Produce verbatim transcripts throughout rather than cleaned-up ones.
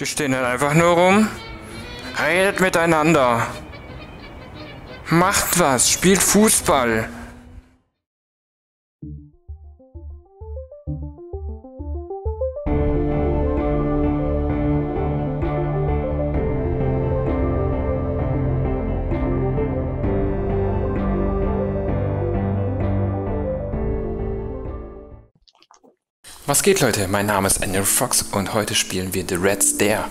Die stehen dann einfach nur rum. Redet miteinander. Macht was. Spielt Fußball. Was geht, Leute? Mein Name ist anaerobFOX und heute spielen wir The Red Stare.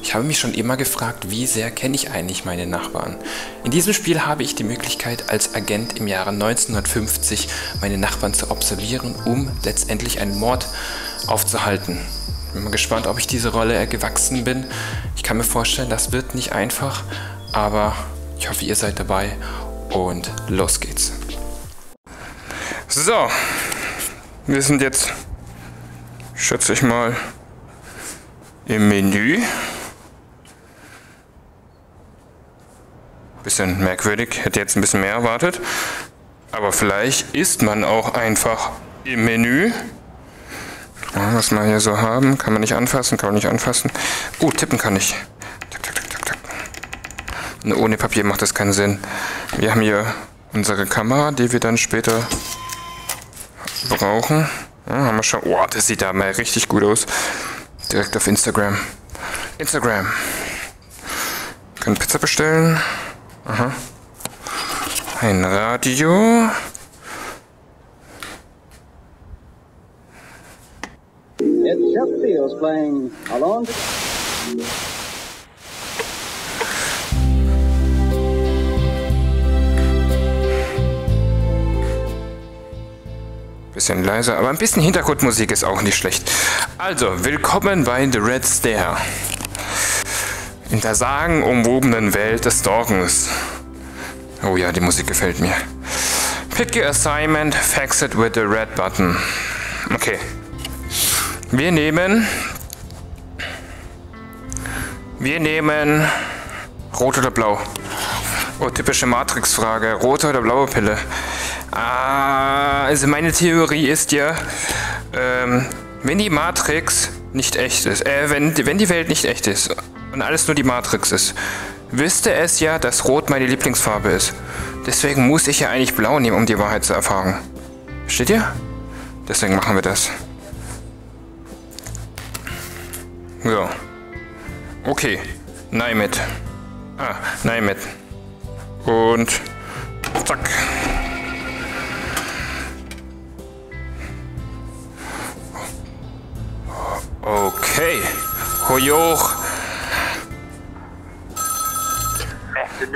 Ich habe mich schon immer gefragt, wie sehr kenne ich eigentlich meine Nachbarn? In diesem Spiel habe ich die Möglichkeit, als Agent im Jahre neunzehnhundertfünfzig meine Nachbarn zu observieren, um letztendlich einen Mord aufzuhalten. Ich bin mal gespannt, ob ich diese Rolle gewachsen bin. Ich kann mir vorstellen, das wird nicht einfach, aber ich hoffe, ihr seid dabei und los geht's. So, wir sind jetzt... schätze ich mal im Menü. Bisschen merkwürdig, hätte jetzt ein bisschen mehr erwartet. Aber vielleicht ist man auch einfach im Menü. Was wir hier so haben, kann man nicht anfassen, kann man nicht anfassen. Uh, tippen kann ich. Tick, tick, tick, tick, tick. Und ohne Papier macht das keinen Sinn. Wir haben hier unsere Kamera, die wir dann später brauchen. Ja, haben wir schon. Oh, das sieht da mal richtig gut aus. Direkt auf Instagram. Instagram. Können Pizza bestellen. Aha. Ein Radio. Bisschen leiser, aber ein bisschen Hintergrundmusik ist auch nicht schlecht. Also, willkommen bei The Red Stare. In der sagenumwobenen Welt des Stalkens. Oh ja, die Musik gefällt mir. Pick your assignment, fax it with the red button. Okay. Wir nehmen... Wir nehmen... Rot oder Blau? Oh, typische Matrix-Frage. Rote oder blaue Pille? Ah, also meine Theorie ist ja, ähm, wenn die Matrix nicht echt ist, äh, wenn, wenn die Welt nicht echt ist und alles nur die Matrix ist, wüsste es ja, dass Rot meine Lieblingsfarbe ist. Deswegen muss ich ja eigentlich Blau nehmen, um die Wahrheit zu erfahren. Versteht ihr? Deswegen machen wir das. So. Okay. Nein mit. Ah, nein mit. Und... zack. Okay, hoi hoch.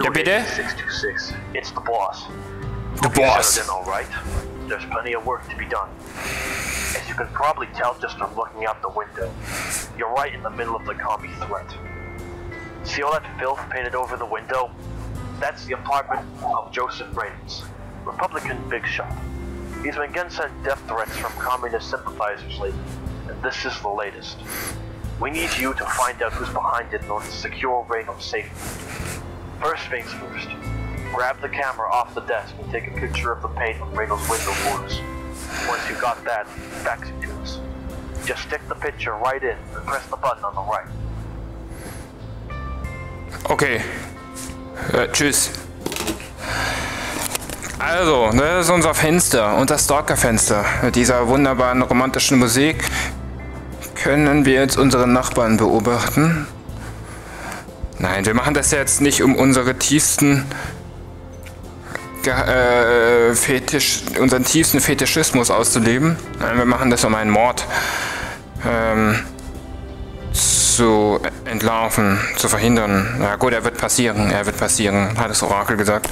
Ja, bitte? The boss. That's the apartment of Joseph Reynolds, Republican big shot. He's been getting sent death threats from communist sympathizers lately, and this is the latest. We need you to find out who's behind it in order to secure Reynolds safely. First things first, grab the camera off the desk and take a picture of the paint on Reynolds' window boards. Once you got that, fax it to us. Just stick the picture right in and press the button on the right. Okay. Äh, tschüss. Also, das ist unser Fenster, unser Stalker-Fenster. Mit dieser wunderbaren romantischen Musik können wir jetzt unsere Nachbarn beobachten. Nein, wir machen das jetzt nicht, um unsere tiefsten Ge äh, Fetisch, unseren tiefsten Fetischismus auszuleben. Nein, wir machen das, um einen Mord ähm, zu entlarven, zu verhindern. Na gut, er wird passieren, er wird passieren, hat das Orakel gesagt.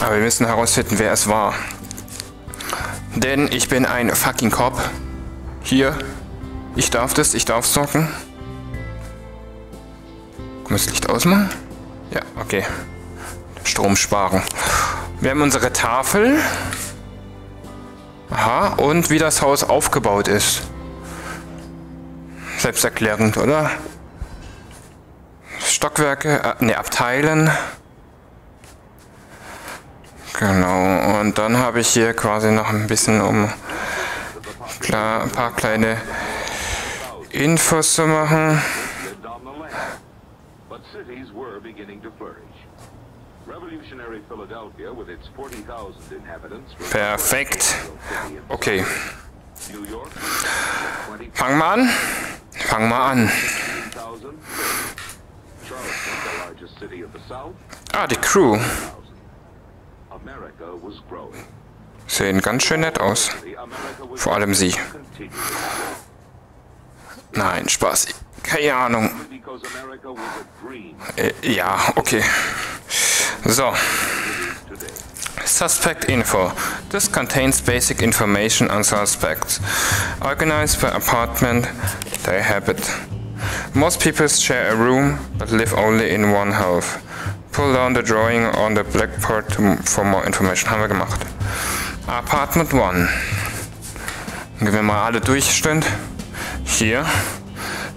Aber wir müssen herausfinden, wer es war. Denn ich bin ein fucking Cop. Hier. Ich darf das, ich darf zocken. Muss das Licht ausmachen? Ja, okay. Strom sparen. Wir haben unsere Tafel. Aha, und wie das Haus aufgebaut ist. Selbsterklärend, oder? Stockwerke, äh, ne, Abteilen. Genau, und dann habe ich hier quasi noch ein bisschen um klar, ein paar kleine Infos zu machen. Perfekt. Okay. Fang mal an. Fang mal an. Ah, die Crew. Sehen ganz schön nett aus. Vor allem sie. Nein, Spaß. Keine Ahnung. Äh, ja, okay. So. Suspect info. This contains basic information on suspects. Organized by apartment, they habit. Most people share a room, but live only in one house. Pull down the drawing on the blackboard for more information. Haben wir gemacht. Apartment one. Gehen wir mal alle durch, stimmt? Hier.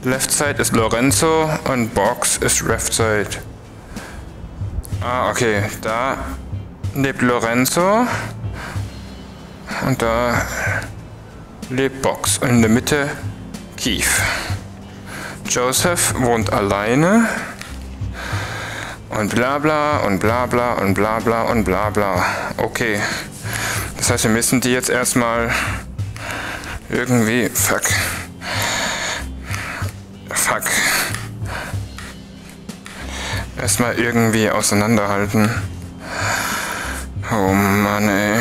Left side ist Lorenzo und Boggs ist left side. Ah, okay. Da lebt Lorenzo. Und da lebt Boggs. Und in der Mitte Keith. Joseph wohnt alleine. Und bla bla und bla bla und bla bla und bla bla. Okay. Das heißt, wir müssen die jetzt erstmal irgendwie. Fuck. Fuck. Erstmal irgendwie auseinanderhalten. Oh Mann, ey.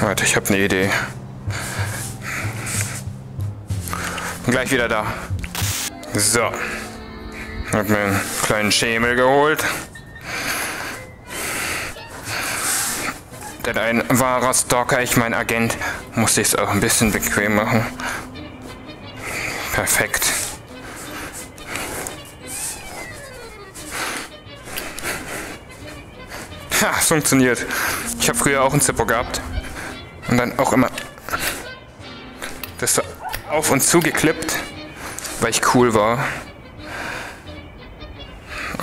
Warte, ich hab ne Idee. Bin gleich wieder da. So. Hab mir einen kleinen Schemel geholt. Denn ein wahrer Stalker, ich mein Agent, musste ich es auch ein bisschen bequem machen. Perfekt. Ha, es funktioniert. Ich habe früher auch einen Zippo gehabt. Und dann auch immer das so auf und zu geklippt, weil ich cool war.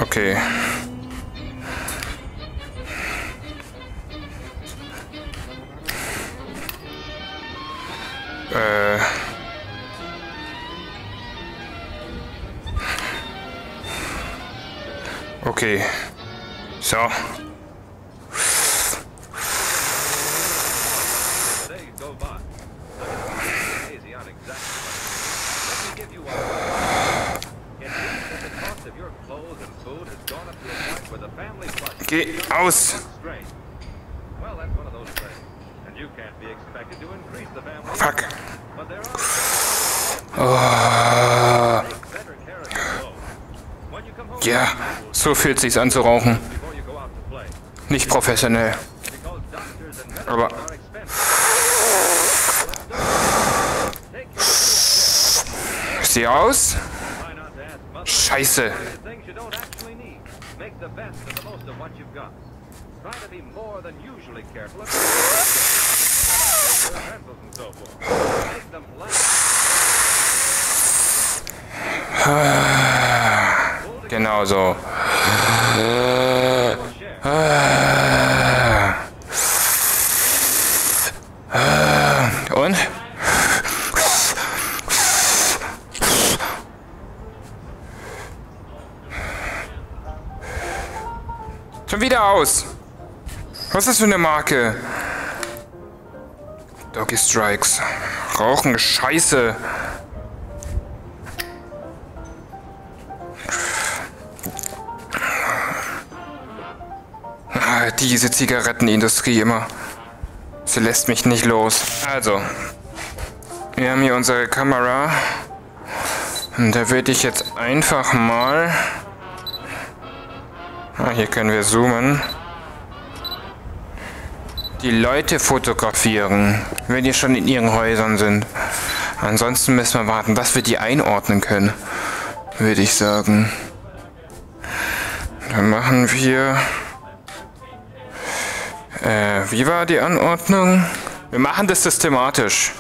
Okay. Äh. Okay. So. Geh aus. Fuck. Oh. Ja, so fühlt sich's an zu rauchen. Nicht professionell. Aber. Sieh aus. Scheiße. Genau so. Und? Schon wieder aus. Was ist das für eine Marke? Doggy Strikes. Rauchen ist scheiße. Diese Zigarettenindustrie immer. Sie lässt mich nicht los. Also, wir haben hier unsere Kamera. Und da würde ich jetzt einfach mal... Ah, hier können wir zoomen. Die Leute fotografieren, wenn die schon in ihren Häusern sind. Ansonsten müssen wir warten, dass wir die einordnen können, würde ich sagen. Dann machen wir... Äh, wie war die Anordnung? Wir machen das systematisch.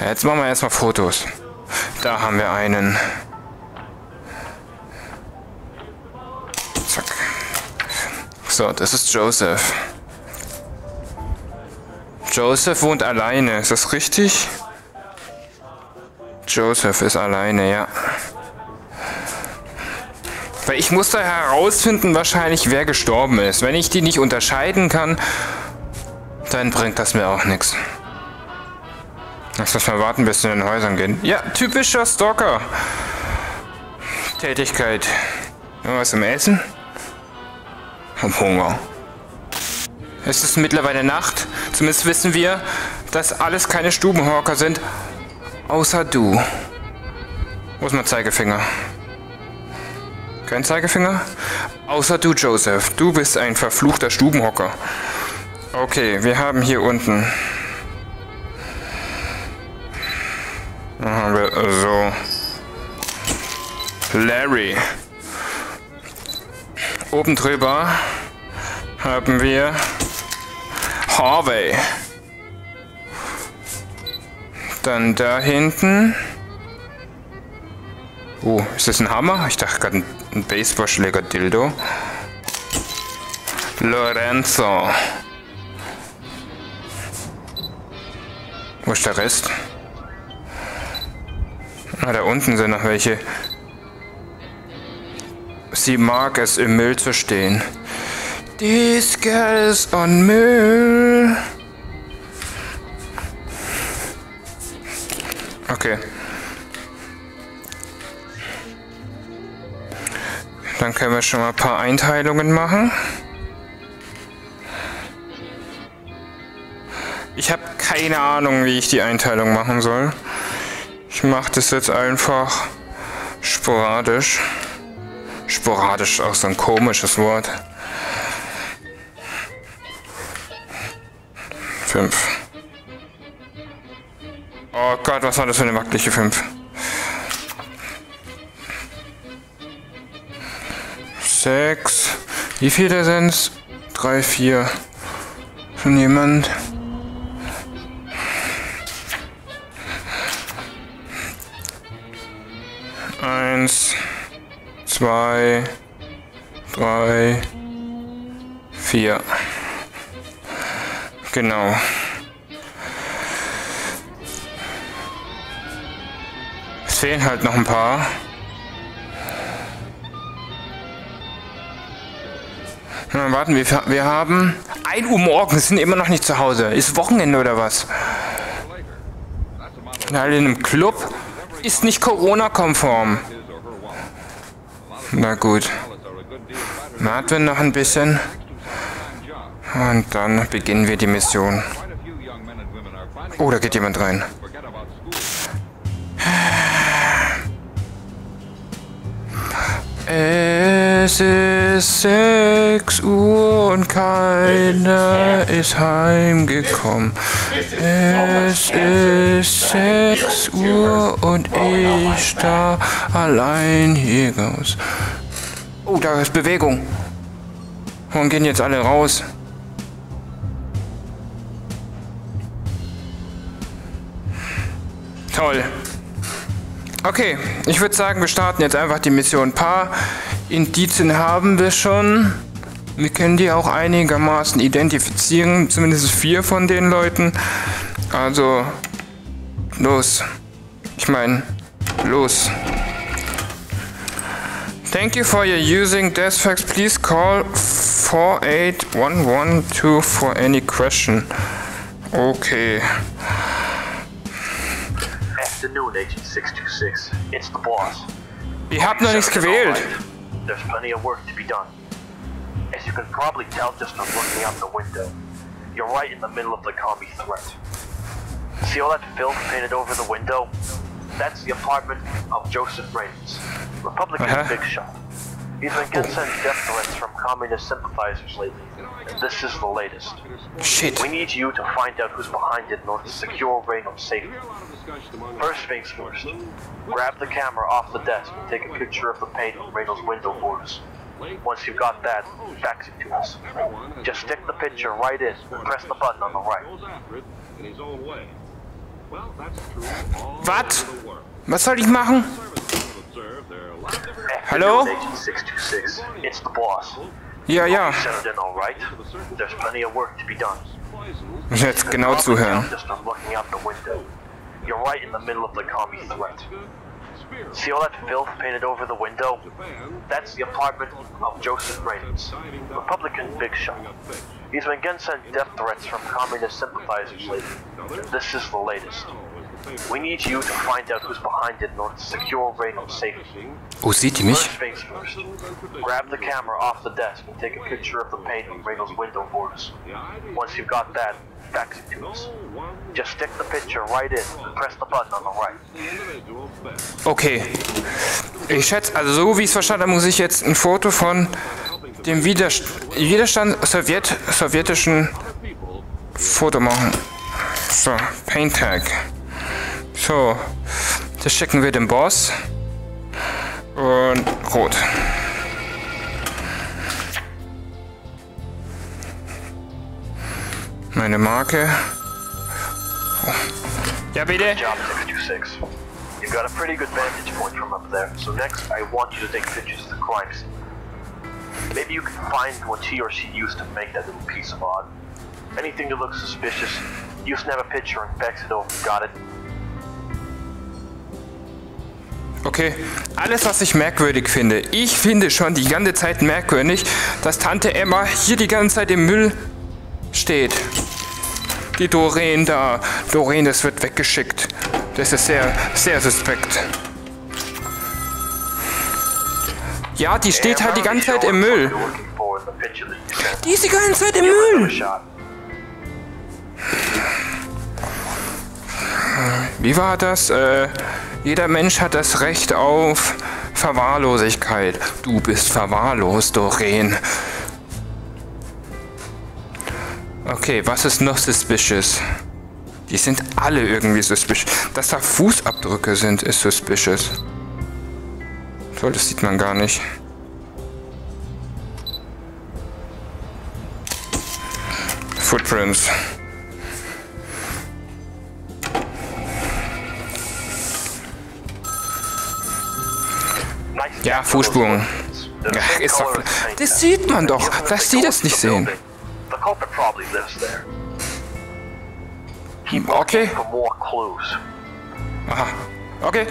Ja, jetzt machen wir erstmal Fotos. Da haben wir einen. Zack. So, das ist Joseph. Joseph wohnt alleine, ist das richtig? Joseph ist alleine, ja. Weil ich muss da herausfinden wahrscheinlich, wer gestorben ist. Wenn ich die nicht unterscheiden kann, dann bringt das mir auch nichts. Lass uns mal warten, bis wir in den Häusern gehen. Ja, typischer Stalker. Tätigkeit. Irgendwas zum Essen? Hab Hunger. Es ist mittlerweile Nacht. Zumindest wissen wir, dass alles keine Stubenhorker sind. Außer du. Wo ist mein Zeigefinger? Kein Zeigefinger? Außer du, Joseph. Du bist ein verfluchter Stubenhocker. Okay, wir haben hier unten. Dann haben wir so. Larry. Oben drüber haben wir Harvey. Dann da hinten. Oh, ist das ein Hammer? Ich dachte gerade ein Baseballschläger-Dildo. Lorenzo. Wo ist der Rest? Ah, da unten sind noch welche. Sie mag es, im Müll zu stehen. This girl is on Müll. Okay. Dann können wir schon mal ein paar Einteilungen machen. Ich habe keine Ahnung, wie ich die Einteilung machen soll. Ich mache das jetzt einfach sporadisch. Sporadisch ist auch so ein komisches Wort. Fünf. Oh Gott, was war das für eine wacklige Fünf? Sechs. Wie viele sind's? Drei, vier. Schon jemand? Eins, zwei, drei, vier. Genau. Es fehlen halt noch ein paar. Na, warten, wir, wir haben ein Uhr morgens, sind immer noch nicht zu Hause. Ist Wochenende oder was? Na, in einem Club ist nicht Corona-konform. Na gut. Warten wir noch ein bisschen. Und dann beginnen wir die Mission. Oh, da geht jemand rein. Es ist sechs Uhr und keiner ist heimgekommen. Es ist sechs Uhr und ich da allein hier raus. Oh, da ist Bewegung. Und gehen jetzt alle raus. Toll. Okay, ich würde sagen, wir starten jetzt einfach die Mission. Ein paar Indizien haben wir schon. Wir können die auch einigermaßen identifizieren, zumindest vier von den Leuten. Also, los. Ich meine, los. Thank you for your using DeathFax. Please call four eight one one two for any question. Okay. Ihr habt noch nichts gewählt. Shit. First things first, grab the camera off the desk and take a picture of the paint on Reynolds' window boards. Once you've got that, fax it to us. Just stick the picture right in and press the button on the right. Was? Was soll ich machen? Hallo? It's the boss. Ja, ja. Jetzt genau zuhören. You're right in the middle of the commie threat. See all that filth painted over the window? That's the apartment of Joseph Reynolds, Republican big shot. He's been getting sent death threats from communist sympathizers lately. This is the latest. We need you to find out who's behind it in order to secure Reynolds' safety. Oh, sieht die mich? Grab the camera off the desk and take a picture of the paint on Reynolds' window boards. Once you've got that, fax it to us. Just stick the picture right in and press the button on the right. Okay. Ich schätze, also so wie ich es verstanden habe, muss ich jetzt ein Foto von dem Widerst Widerstand Sowjet sowjetischen Foto machen. So, Paint Tag. So, das schicken wir dem Boss. Und rot. Meine Marke. Oh. Ja, bitte. You've got a pretty good vantage point from up there. So next, I want you to take pictures of the crime scene. Maybe you can find what he or she used to make that little piece of odd. Anything that looks suspicious, you snap a picture and fax it over. Got it? Okay, alles was ich merkwürdig finde. Ich finde schon die ganze Zeit merkwürdig, dass Tante Emma hier die ganze Zeit im Müll steht. Die Doreen da. Doreen, das wird weggeschickt. Das ist sehr, sehr suspekt. Ja, die steht halt die ganze Zeit im Müll. Die ist die ganze Zeit im Müll. Wie war das? Äh... Jeder Mensch hat das Recht auf Verwahrlosigkeit. Du bist verwahrlost, Doreen. Okay, was ist noch suspicious? Die sind alle irgendwie suspicious. Dass da Fußabdrücke sind, ist suspicious. So, das sieht man gar nicht. Footprints. Ja, Fußspuren. Ja, ist doch. Das sieht man doch, dass die das nicht sehen. Okay. Aha. Okay.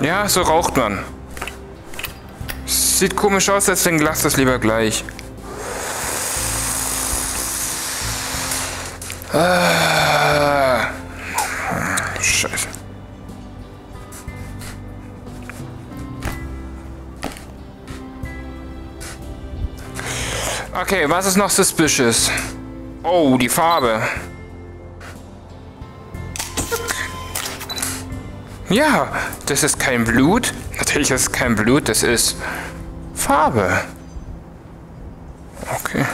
Ja, so raucht man. Sieht komisch aus, deswegen lasst es lieber gleich. Ah. Scheiße. Okay, was ist noch suspicious? Oh, die Farbe. Ja, das ist kein Blut. Natürlich ist es kein Blut, das ist Farbe. Okay.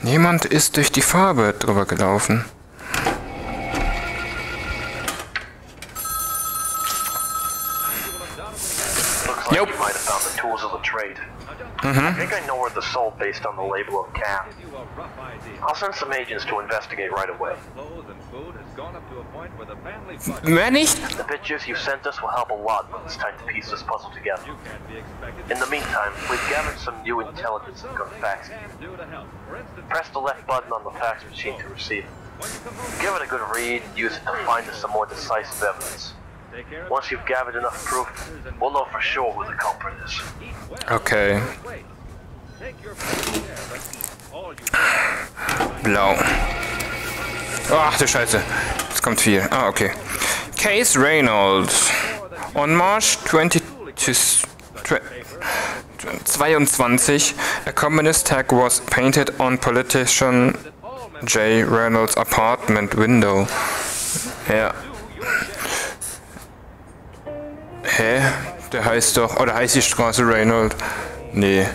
Niemand ist durch die Farbe drüber gelaufen. Yep. Mhm. Mehr nicht? Okay. Blau. Ach du Scheiße. Jetzt kommt viel. Ah, okay. Case Reynolds. On March twentieth, twenty-second, a communist tag was painted on politician J. Reynolds' apartment window. Ja. Hä? Der heißt doch... Oder heißt die Straße Reynolds? Nee.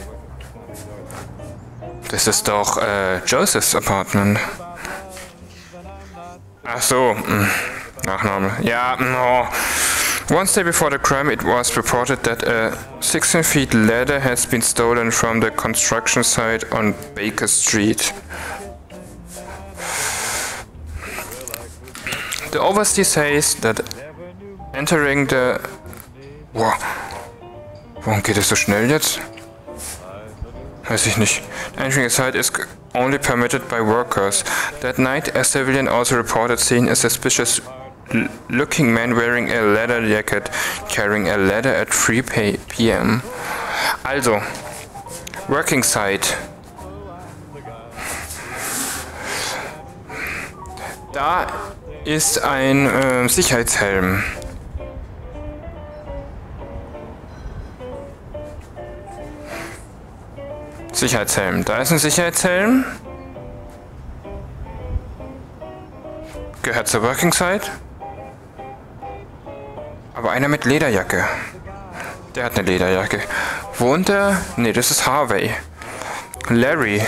Das ist doch äh, Josephs Apartment. Ach so. Nachname. Ja, no. One day before the crime, it was reported that a sixteen feet ladder has been stolen from the construction site on Baker Street. The overseer says that entering the... Wow. Warum geht es so schnell jetzt? Weiß ich nicht. Entering the site is only permitted by workers. That night, a civilian also reported seeing a suspicious... looking man wearing a leather jacket, carrying a ladder at three p m Also, working site. Da ist ein äh, Sicherheitshelm. Sicherheitshelm. Da ist ein Sicherheitshelm. Gehört zur working site. Aber einer mit Lederjacke. Der hat eine Lederjacke. Wohnt er? Ne, das ist Harvey. Larry.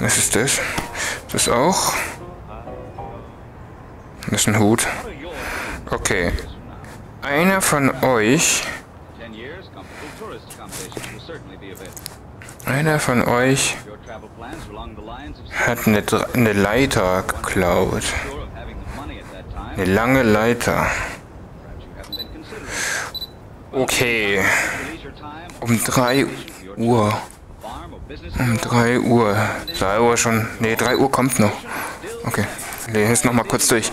Was ist das? Das auch. Das ist ein Hut. Okay. Einer von euch... Einer von euch... hat eine, eine Leiter geklaut. Eine lange Leiter. Okay. Um drei Uhr. Um drei Uhr. drei Uhr schon. Ne, drei Uhr kommt noch. Okay. Lest nochmal kurz durch.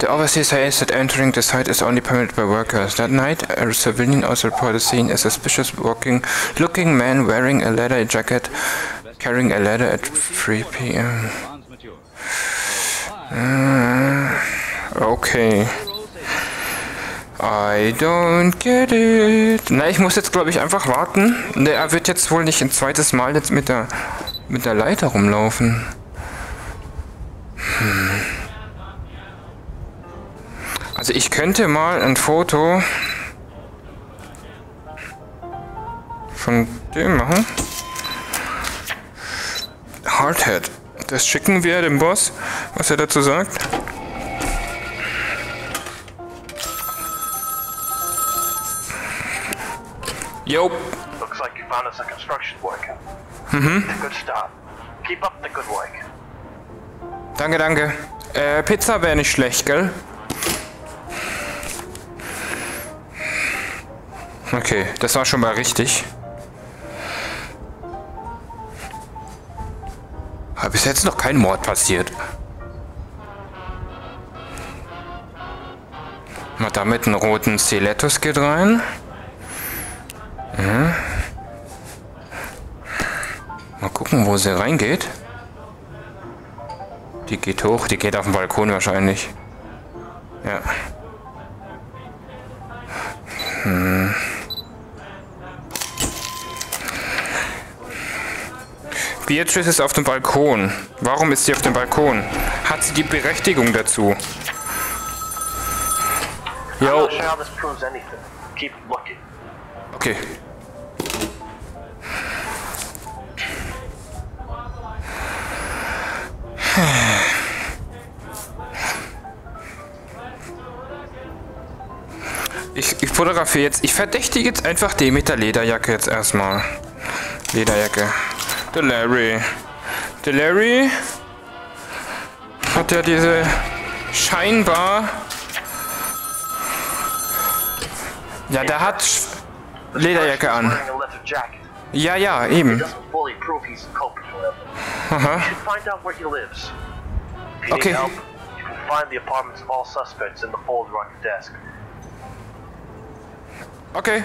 The overseer says that entering the site is only permitted by workers. That night, a civilian also reported seeing a suspicious walking, looking man wearing a leather jacket, carrying a ladder at three p m Okay. I don't get it. Na, ich muss jetzt, glaube ich, einfach warten. Ne, er wird jetzt wohl nicht ein zweites Mal jetzt mit der mit der Leiter rumlaufen. Hm. Also ich könnte mal ein Foto von dem machen. Hardhead. Das schicken wir dem Boss, was er dazu sagt. Yo. Looks like you found us a construction worker. Mhm. Good start. Keep up the good work. Danke, danke. Äh, Pizza wäre nicht schlecht, gell? Okay, das war schon mal richtig. Aber bis jetzt noch kein Mord passiert. Mal damit einen roten Stilettos geht rein. Ja. Mal gucken, wo sie reingeht. Die geht hoch, die geht auf den Balkon wahrscheinlich. Ja. Hm. Beatrice ist auf dem Balkon. Warum ist sie auf dem Balkon? Hat sie die Berechtigung dazu? Yo. Okay. Ich, ich fotografiere jetzt. Ich verdächtige jetzt einfach den mit der Lederjacke jetzt erstmal. Lederjacke. Der Larry. Der Larry hat ja diese scheinbar... Ja, der hat Lederjacke an. Ja, ja, eben. Aha. Okay. Okay.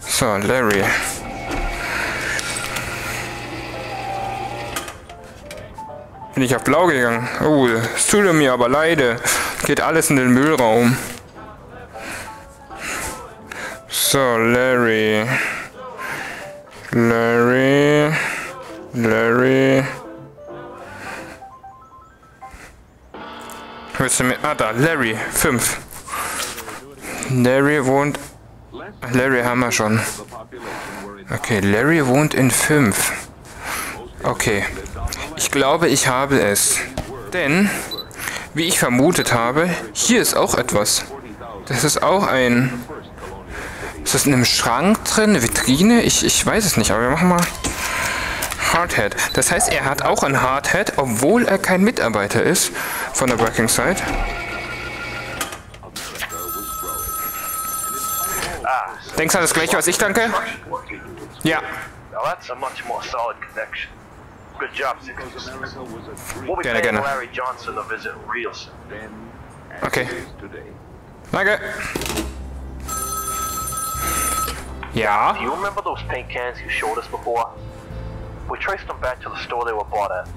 So, Larry. Bin ich auf blau gegangen. Oh, es tut mir aber leide. Geht alles in den Müllraum. So, Larry. Larry. Larry. Willst du mir... Ah, da. Larry. fünf. Larry wohnt Larry haben wir schon. Okay, Larry wohnt in fünf. Okay. Ich glaube, ich habe es. Denn, wie ich vermutet habe, hier ist auch etwas. Das ist auch ein... Ist das in einem Schrank drin? Eine Vitrine? Ich, ich weiß es nicht, aber wir machen mal... Hardhead. Das heißt, er hat auch ein Hardhead, obwohl er kein Mitarbeiter ist von der Working Side. Denkst du an das gleiche, was ich danke? Ja. Gerne, gerne. Okay. Danke. Ja. We traced them back to the store they were bought at.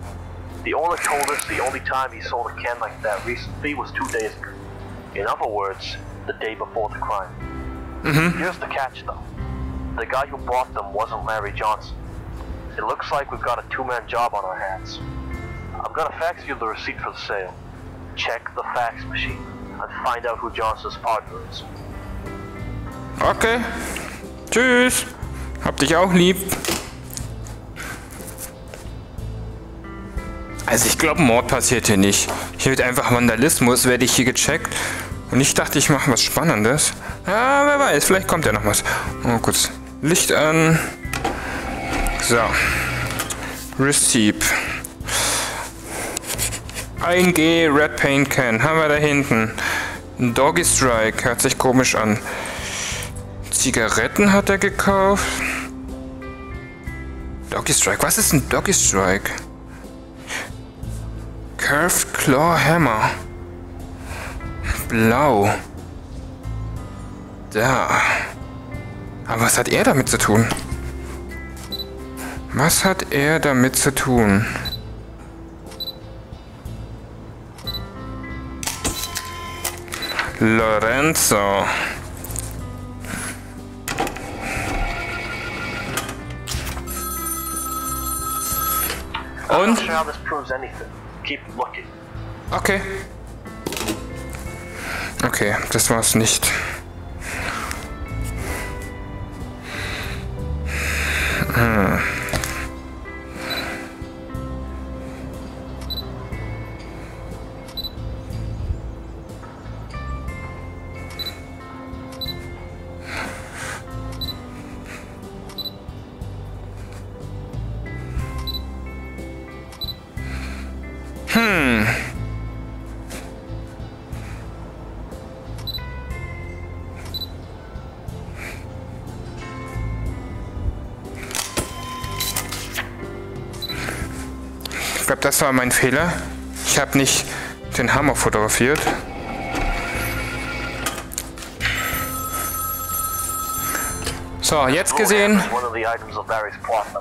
The owner told us the only time he sold a can like that recently was two days ago. In other words, the day before the crime. Mm-hmm. Here's the catch though. The guy who bought them wasn't Larry Johnson. It looks like we've got a two-man job on our hands. I'm gonna fax you the receipt for the sale. Check the fax machine and find out who Johnson's partner is. Okay. Tschüss. Hab dich auch lieb. Also ich glaube, Mord passiert hier nicht. Hier wird einfach Vandalismus, werde ich hier gecheckt. Und ich dachte, ich mache was Spannendes. Ah, wer weiß, vielleicht kommt ja noch was. Oh, kurz Licht an. So. Receipt. ein G Red Paint Can. Haben wir da hinten. Doggy Strike. Hört sich komisch an. Zigaretten hat er gekauft. Doggy Strike. Was ist ein Doggy Strike? Curved Claw Hammer. Blau. Da. Aber was hat er damit zu tun? Was hat er damit zu tun? Lorenzo. Und? Okay. Okay, das war's nicht. Hm. Hm. Ich glaube, das war mein Fehler. Ich habe nicht den Hammer fotografiert. So, jetzt gesehen.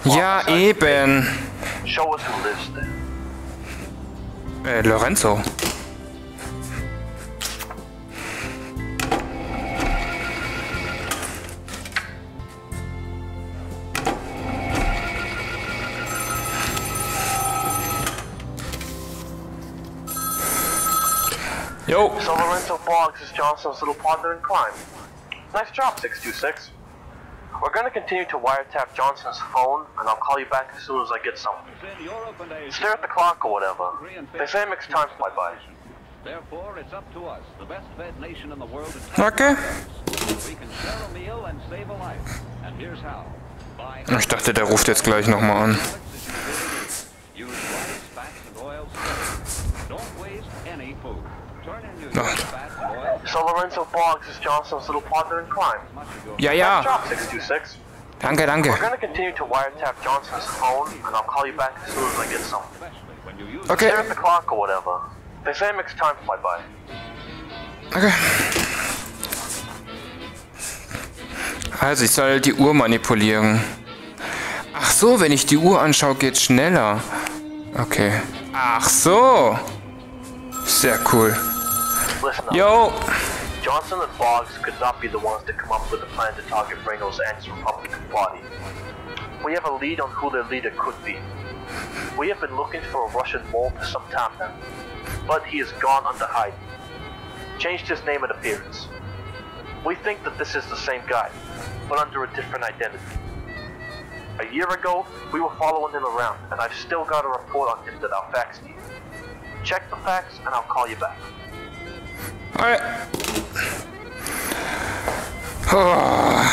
Ja, eben. Äh, Lorenzo. Yo. So Lorenzo Boggs is Johnson's little partner in crime. Nice job, six two six. We're gonna continue to wiretap Johnson's phone, and I'll call you back as soon as I get something. Stare at the clock or whatever. They say it makes time fly by. Therefore, it's up to us, the best-fed nation in the world. Okay. We can share a meal and save a life. And here's how. Ich dachte, der ruft jetzt gleich nochmal an. Ach. So Lorenzo Boggs is Johnson's little partner in crime. Ja, ja. Danke, danke. Okay. Okay. Also ich soll die Uhr manipulieren. Ach so, wenn ich die Uhr anschaue, geht's schneller. Okay. Ach so. Sehr cool. Yo! Johnson and Boggs could not be the ones that come up with a plan to target Reynolds and his Republican Party. We have a lead on who their leader could be. We have been looking for a Russian mole for some time now, but he has gone under hiding. Changed his name and appearance. We think that this is the same guy, but under a different identity. A year ago, we were following him around, and I've still got a report on him that I'll fax to you. Check the facts, and I'll call you back. Alright. Oh.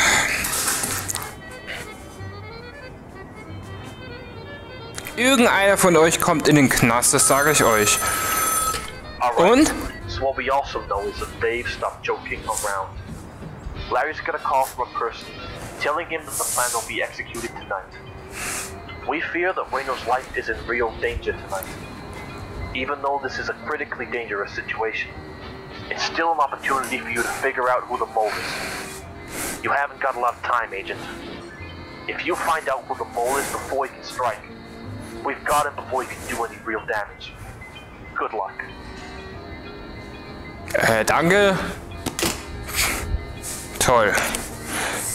Irgendeiner von euch kommt in den Knast, das sage ich euch. Und? So what we also know is that Dave stopped joking around. Larry's got a call from a person telling him that the plan will be executed tonight. We fear that Reynolds' life is in real danger tonight. Even though this is a critically dangerous situation, it's still an opportunity for you to figure out who the mole is. You haven't got a lot of time, Agent. If you find out who the mole is before he can strike, we've got him before he can do any real damage. Good luck. Äh, danke. Toll.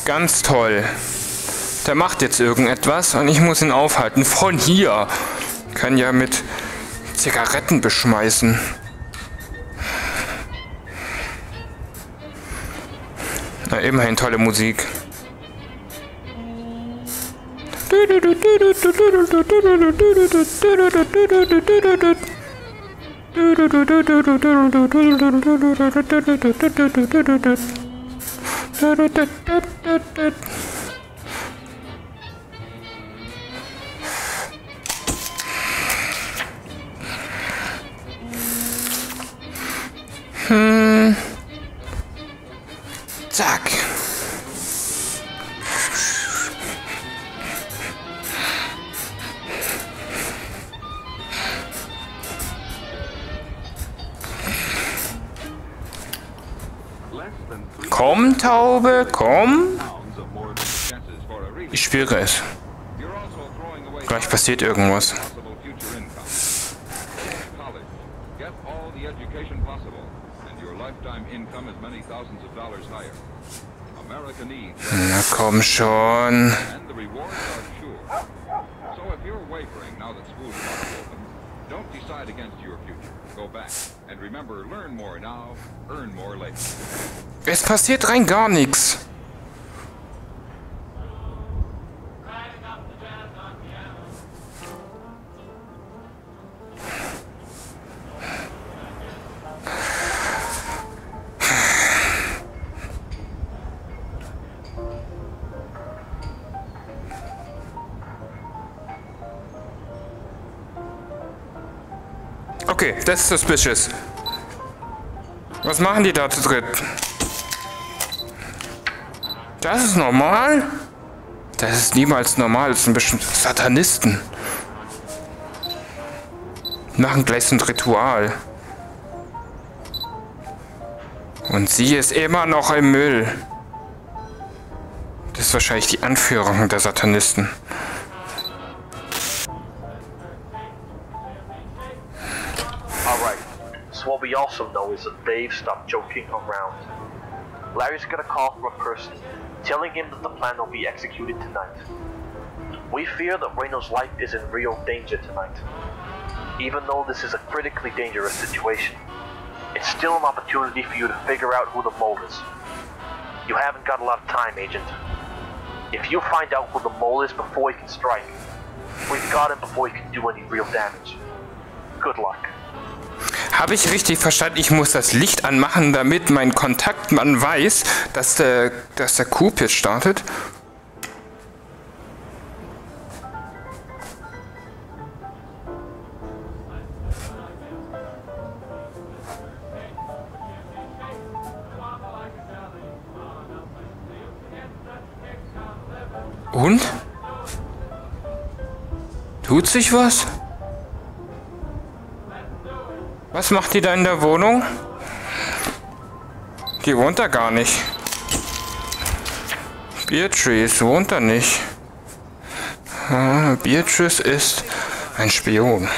Ganz toll. Der macht jetzt irgendetwas und ich muss ihn aufhalten. Von hier. Kann ja mit Zigaretten beschmeißen. Na, immerhin tolle Musik. Hm. Zack. Komm, Taube, komm. Ich spüre es. Gleich passiert irgendwas. Na komm schon. Don't decide against your future. Go back and remember, learn more now, earn more later. Es passiert rein gar nichts. Okay, das ist suspicious. Was machen die da zu dritt? Das ist normal? Das ist niemals normal. Das sind bestimmt Satanisten. Machen gleich so ein Ritual. Und sie ist immer noch im Müll. Das ist wahrscheinlich die Anführung der Satanisten. What we also know is that Dave stopped joking around. Larry's got a call from a person telling him that the plan will be executed tonight. We fear that Reynolds' life is in real danger tonight. Even though this is a critically dangerous situation, it's still an opportunity for you to figure out who the mole is. You haven't got a lot of time, Agent. If you find out who the mole is before he can strike, we've got him before he can do any real damage. Good luck. Habe ich richtig verstanden, ich muss das Licht anmachen, damit mein Kontaktmann weiß, dass der, dass der Coup jetzt startet? Und? Tut sich was? Was macht die da in der Wohnung? Die wohnt da gar nicht. Beatrice wohnt da nicht. Ah, Beatrice ist ein Spion.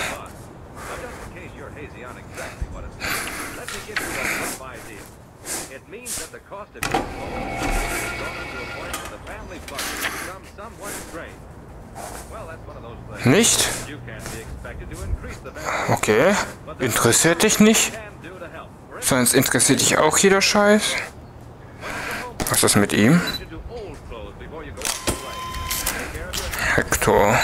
Nicht? Okay. Interessiert dich nicht? Sonst interessiert dich auch jeder Scheiß. Was ist mit ihm? Hector.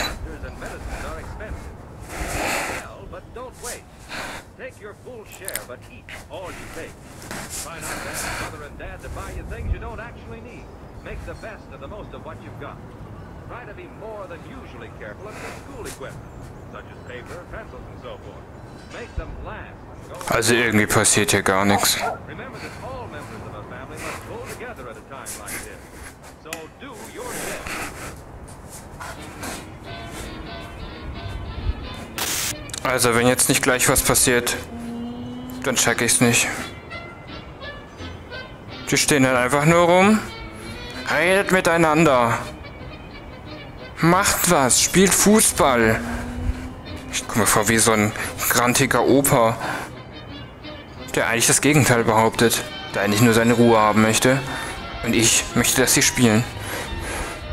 Also irgendwie passiert hier gar nichts. Also wenn jetzt nicht gleich was passiert, dann check ich's nicht. Die stehen dann einfach nur rum. Redet miteinander. Macht was. Spielt Fußball. Ich komme mir vor wie so ein grantiger Opa, der eigentlich das Gegenteil behauptet. Der eigentlich nur seine Ruhe haben möchte. Und ich möchte, dass sie spielen.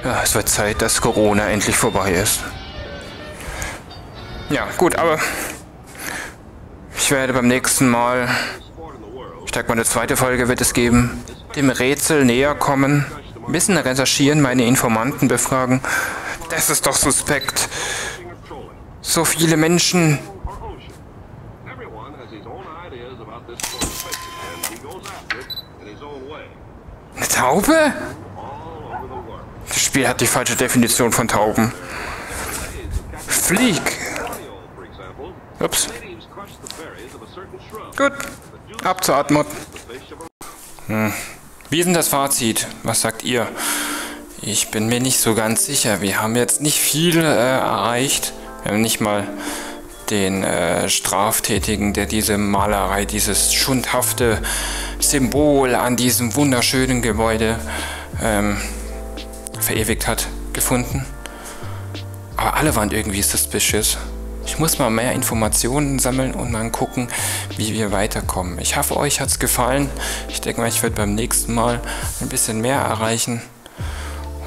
Ja, es wird Zeit, dass Corona endlich vorbei ist. Ja, gut, aber ich werde beim nächsten Mal, ich denke mal, eine zweite Folge wird es geben, dem Rätsel näher kommen, ein bisschen recherchieren, meine Informanten befragen. Das ist doch suspekt. So viele Menschen. Eine Taube? Das Spiel hat die falsche Definition von Tauben. Flieg. Ups. Gut. Ab zur Atmung. Hm. Wie ist denn das Fazit? Was sagt ihr? Ich bin mir nicht so ganz sicher. Wir haben jetzt nicht viel äh, erreicht. Wir haben nicht mal den äh, Straftätigen, der diese Malerei, dieses schundhafte Symbol an diesem wunderschönen Gebäude ähm, verewigt hat, gefunden. Aber alle waren irgendwie suspicious. Ich muss mal mehr Informationen sammeln und dann gucken, wie wir weiterkommen. Ich hoffe, euch hat es gefallen. Ich denke mal, ich werde beim nächsten Mal ein bisschen mehr erreichen.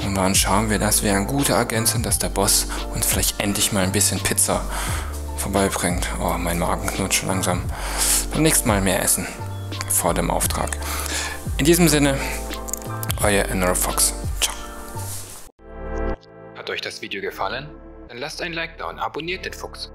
Und dann schauen wir, dass wir ein guter Agent sind, dass der Boss uns vielleicht endlich mal ein bisschen Pizza vorbeibringt. Oh, mein Magen knurrt schon langsam. Beim nächsten Mal mehr essen. Vor dem Auftrag. In diesem Sinne, euer anaerobFOX. Ciao. Hat euch das Video gefallen? Dann lasst ein Like da und abonniert den Fuchs.